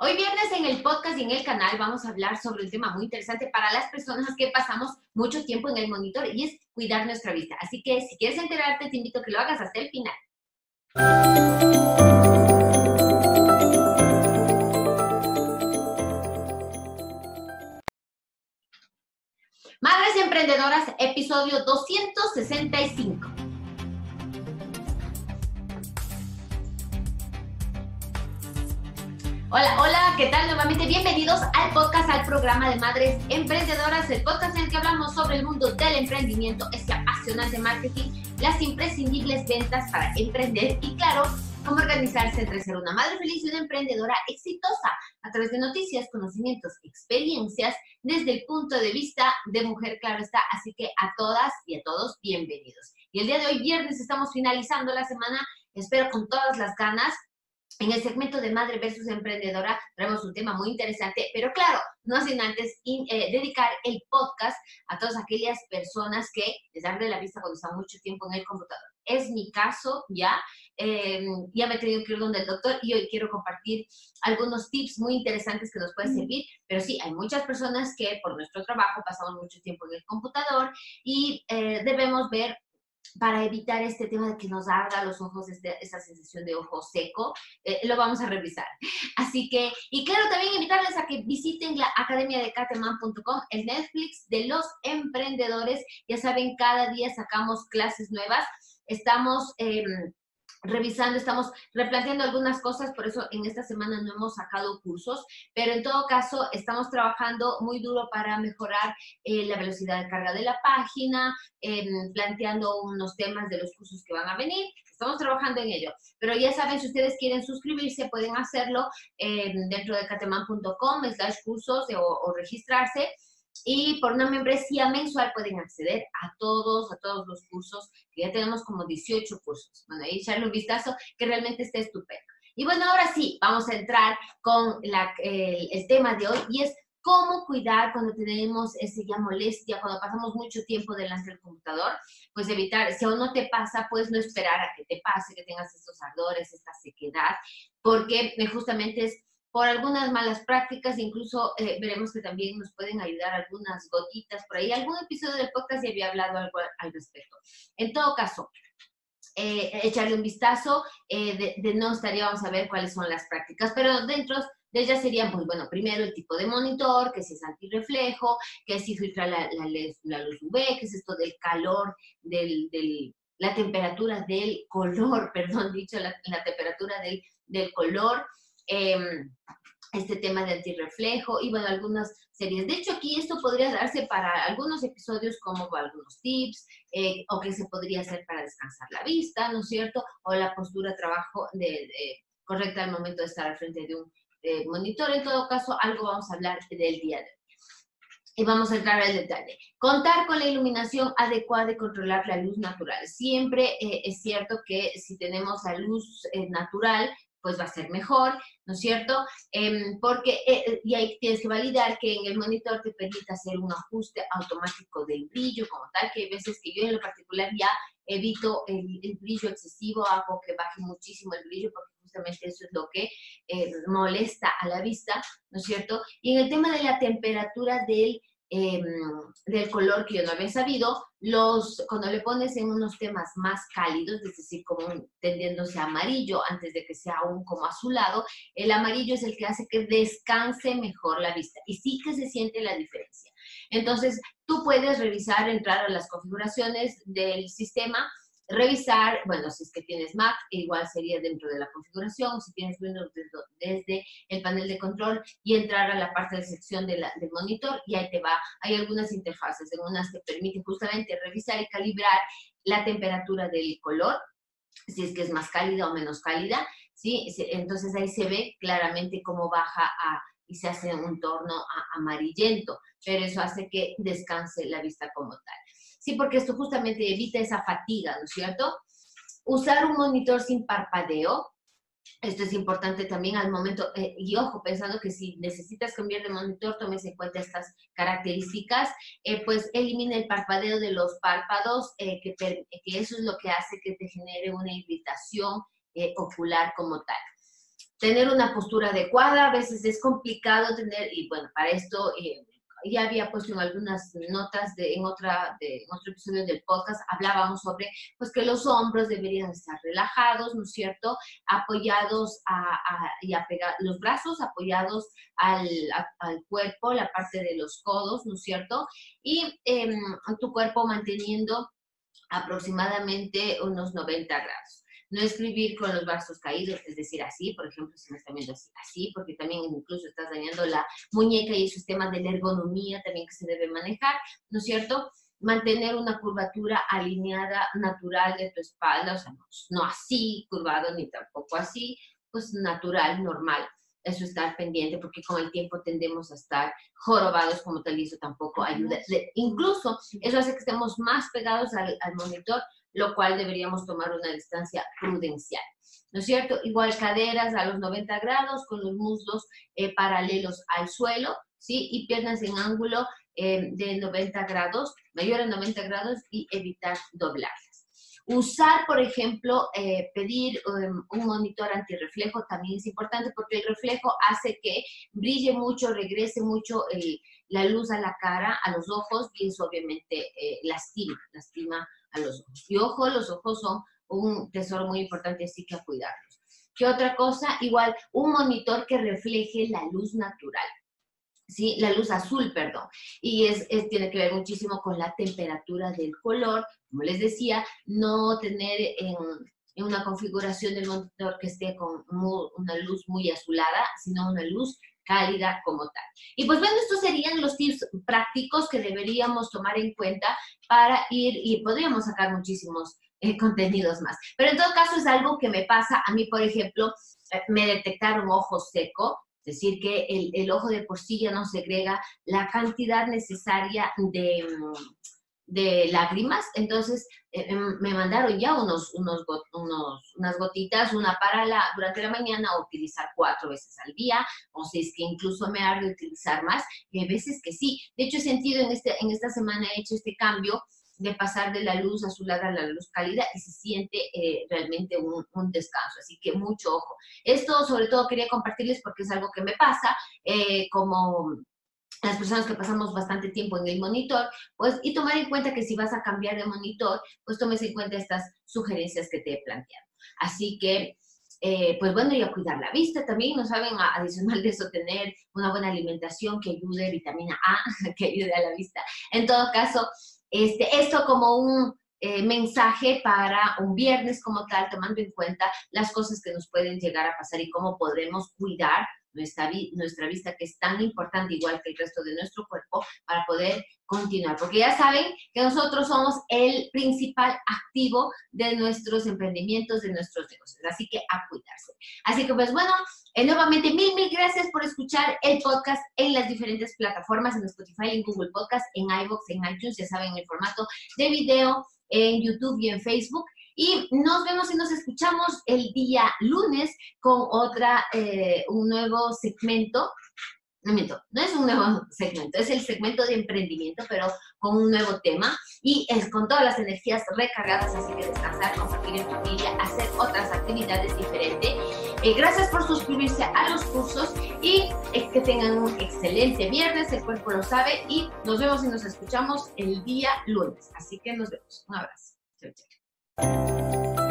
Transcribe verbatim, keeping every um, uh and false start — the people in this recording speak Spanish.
Hoy viernes en el podcast y en el canal vamos a hablar sobre un tema muy interesante para las personas que pasamos mucho tiempo en el monitor y es cuidar nuestra vista. Así que si quieres enterarte, te invito a que lo hagas hasta el final. Madres Emprendedoras, episodio doscientos sesenta y cinco. Hola, hola, ¿qué tal? Nuevamente bienvenidos al podcast, al programa de Madres Emprendedoras, el podcast en el que hablamos sobre el mundo del emprendimiento, ese apasionante marketing, las imprescindibles ventas para emprender y, claro, cómo organizarse entre ser una madre feliz y una emprendedora exitosa a través de noticias, conocimientos, experiencias, desde el punto de vista de mujer, claro está. Así que a todas y a todos, bienvenidos. Y el día de hoy, viernes, estamos finalizando la semana, espero con todas las ganas. En el segmento de Madre versus Emprendedora traemos un tema muy interesante, pero claro, no sin antes in, eh, dedicar el podcast a todas aquellas personas que les arde la vista cuando están mucho tiempo en el computador. Es mi caso ya, eh, ya me he tenido que ir donde el doctor y hoy quiero compartir algunos tips muy interesantes que nos pueden servir, pero sí, hay muchas personas que por nuestro trabajo pasamos mucho tiempo en el computador y eh, debemos ver para evitar este tema de que nos arda los ojos, este, esta sensación de ojo seco, eh, lo vamos a revisar. Así que, y claro, también invitarles a que visiten la academia de katya amán punto com, el Netflix de los emprendedores. Ya saben, cada día sacamos clases nuevas. Estamos eh, revisando, estamos replanteando algunas cosas, por eso en esta semana no hemos sacado cursos, pero en todo caso estamos trabajando muy duro para mejorar eh, la velocidad de carga de la página, eh, planteando unos temas de los cursos que van a venir. Estamos trabajando en ello, pero ya saben, si ustedes quieren suscribirse, pueden hacerlo eh, dentro de katya amán punto com slash cursos o, o registrarse. Y por una membresía mensual pueden acceder a todos, a todos los cursos, que ya tenemos como dieciocho cursos. Bueno, ahí echarle un vistazo, que realmente está estupendo. Y bueno, ahora sí, vamos a entrar con la, eh, el tema de hoy, y es cómo cuidar cuando tenemos ese ya molestia, cuando pasamos mucho tiempo delante del computador, pues evitar, si aún no te pasa, pues no esperar a que te pase, que tengas estos ardores, esta sequedad, porque justamente es por algunas malas prácticas, incluso eh, veremos que también nos pueden ayudar algunas gotitas por ahí. Algún episodio del podcast ya había hablado algo al respecto. En todo caso, eh, echarle un vistazo, eh, de, de no estaría, vamos a ver cuáles son las prácticas, pero dentro de ellas serían, pues bueno, primero el tipo de monitor, que si es antirreflejo, que si filtra la, la, la luz U V, que es esto del calor, del, del, la temperatura del color, perdón, dicho, la, la temperatura del, del color, Eh, este tema de antirreflejo y bueno, algunas series. De hecho, aquí esto podría darse para algunos episodios como algunos tips eh, o qué se podría hacer para descansar la vista, ¿no es cierto? O la postura, trabajo de, de, correcta al momento de estar al frente de un de monitor. En todo caso, algo vamos a hablar del día de hoy. Y vamos a entrar al detalle. Contar con la iluminación adecuada y controlar la luz natural. Siempre eh, es cierto que si tenemos la luz eh, natural, pues va a ser mejor, ¿no es cierto? Eh, porque, eh, y ahí tienes que validar que en el monitor te permite hacer un ajuste automático del brillo, como tal, que hay veces que yo en lo particular ya evito el, el brillo excesivo, hago que baje muchísimo el brillo, porque justamente eso es lo que eh, molesta a la vista, ¿no es cierto? Y en el tema de la temperatura del, eh, del color, que yo no había sabido, Los, cuando le pones en unos temas más cálidos, es decir, como un, tendiéndose a amarillo antes de que sea un como azulado, el amarillo es el que hace que descanse mejor la vista y sí que se siente la diferencia. Entonces, tú puedes revisar, entrar a las configuraciones del sistema, revisar, bueno, si es que tienes Mac, igual sería dentro de la configuración, si tienes Windows desde el panel de control y entrar a la parte de sección de la, del monitor y ahí te va. Hay algunas interfaces, en unas te permiten justamente revisar y calibrar la temperatura del color, si es que es más cálida o menos cálida, ¿sí? Entonces ahí se ve claramente cómo baja a, y se hace un tono a, amarillento, pero eso hace que descanse la vista como tal. Sí, porque esto justamente evita esa fatiga, ¿no es cierto? Usar un monitor sin parpadeo. Esto es importante también al momento. Eh, y ojo, pensando que si necesitas cambiar de monitor, tomes en cuenta estas características. Eh, pues elimina el parpadeo de los párpados, eh, que, per, que eso es lo que hace que te genere una irritación eh, ocular como tal. tener una postura adecuada, a veces es complicado tener, y bueno, para esto eh, ya había puesto en algunas notas, de, en, otra, de, en otro episodio del podcast, hablábamos sobre pues que los hombros deberían estar relajados, ¿no es cierto?, apoyados a, a, y apega, los brazos apoyados al, a, al cuerpo, la parte de los codos, ¿no es cierto?, y eh, tu cuerpo manteniendo aproximadamente unos noventa grados. No escribir con los brazos caídos, es decir, así, por ejemplo, si me están viendo así, así, porque también incluso estás dañando la muñeca y esos temas de la ergonomía también que se debe manejar, ¿no es cierto? Mantener una curvatura alineada, natural de tu espalda, o sea, no, no así curvado ni tampoco así, pues natural, normal. Eso estar pendiente, porque con el tiempo tendemos a estar jorobados como tal y eso tampoco ayuda. Incluso eso hace que estemos más pegados al, al monitor, lo cual deberíamos tomar una distancia prudencial, ¿no es cierto? Igual caderas a los noventa grados con los muslos eh, paralelos al suelo, ¿sí? Y piernas en ángulo eh, de noventa grados, mayor a noventa grados y evitar doblarlas. Usar, por ejemplo, eh, pedir um, un monitor antirreflejo también es importante porque el reflejo hace que brille mucho, regrese mucho el, la luz a la cara, a los ojos, y eso obviamente eh, lastima, lastima a los ojos. Y ojo, los ojos son un tesoro muy importante, así que a cuidarlos. ¿Qué otra cosa? Igual, un monitor que refleje la luz natural. ¿Sí? La luz azul, perdón, y es, es, tiene que ver muchísimo con la temperatura del color, como les decía, no tener en, en una configuración del monitor que esté con muy, una luz muy azulada, sino una luz cálida como tal. Y pues bueno, estos serían los tips prácticos que deberíamos tomar en cuenta para ir, y podríamos sacar muchísimos eh, contenidos más, pero en todo caso es algo que me pasa, a mí por ejemplo, eh, me detectaron ojo seco, es decir, que el, el ojo de por sí ya no segrega la cantidad necesaria de, de lágrimas. Entonces, eh, me mandaron ya unos, unos, unos, unas gotitas, una para la, durante la mañana, o utilizar cuatro veces al día, o si es que incluso me haré utilizar más, y hay veces que sí. De hecho, he sentido en, este, en esta semana, he hecho este cambio de pasar de la luz azulada a la luz cálida y se siente eh, realmente un, un descanso. Así que mucho ojo. Esto sobre todo quería compartirles porque es algo que me pasa, eh, como las personas que pasamos bastante tiempo en el monitor, pues, y tomar en cuenta que si vas a cambiar de monitor, pues tomes en cuenta estas sugerencias que te he planteado. Así que, eh, pues bueno, y a cuidar la vista también, ¿no saben? Adicional de eso, tener una buena alimentación que ayude, vitamina A, que ayude a la vista. En todo caso, Este, esto como un eh, mensaje para un viernes como tal, tomando en cuenta las cosas que nos pueden llegar a pasar y cómo podremos cuidar nuestra, vi nuestra vista, que es tan importante, igual que el resto de nuestro cuerpo, para poder continuar. Porque ya saben que nosotros somos el principal activo de nuestros emprendimientos, de nuestros negocios. Así que a cuidarse. Así que pues bueno, eh, nuevamente mil, mil gracias por escuchar el podcast en las diferentes plataformas, en Spotify, en Google Podcast, en iVoox, en iTunes, ya saben, en el formato de video, en YouTube y en Facebook. Y nos vemos y nos escuchamos el día lunes con otra, eh, un nuevo segmento. No miento, no es un nuevo segmento, es el segmento de emprendimiento, pero con un nuevo tema. Y es con todas las energías recargadas, así que descansar, compartir en familia, hacer otras actividades diferentes. Eh, gracias por suscribirse a los cursos y eh, que tengan un excelente viernes, el cuerpo lo sabe. Y nos vemos y nos escuchamos el día lunes. Así que nos vemos. Un abrazo. Chao, chao. Thank you.